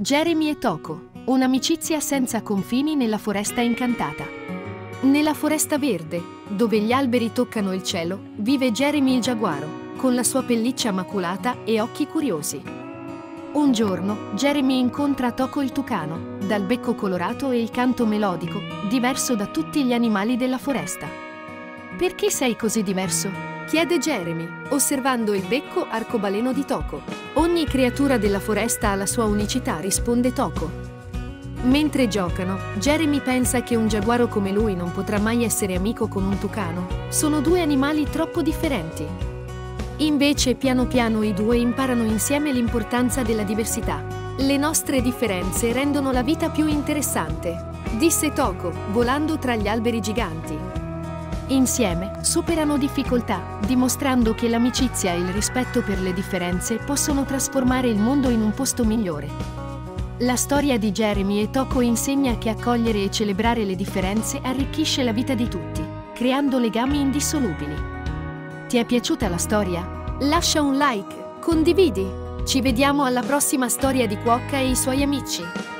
Jeremy e Toco, un'amicizia senza confini nella foresta incantata. Nella foresta verde, dove gli alberi toccano il cielo, vive Jeremy il giaguaro, con la sua pelliccia maculata e occhi curiosi. Un giorno, Jeremy incontra Toco il tucano, dal becco colorato e il canto melodico, diverso da tutti gli animali della foresta. «Perché sei così diverso?» chiede Jeremy, osservando il becco arcobaleno di Toco. «Ogni creatura della foresta ha la sua unicità», risponde Toco. Mentre giocano, Jeremy pensa che un giaguaro come lui non potrà mai essere amico con un tucano. Sono due animali troppo differenti. Invece, piano piano i due imparano insieme l'importanza della diversità. «Le nostre differenze rendono la vita più interessante», disse Toco, volando tra gli alberi giganti. Insieme, superano difficoltà, dimostrando che l'amicizia e il rispetto per le differenze possono trasformare il mondo in un posto migliore. La storia di Jeremy e Toco insegna che accogliere e celebrare le differenze arricchisce la vita di tutti, creando legami indissolubili. Ti è piaciuta la storia? Lascia un like, condividi! Ci vediamo alla prossima storia di Quokka e i suoi amici!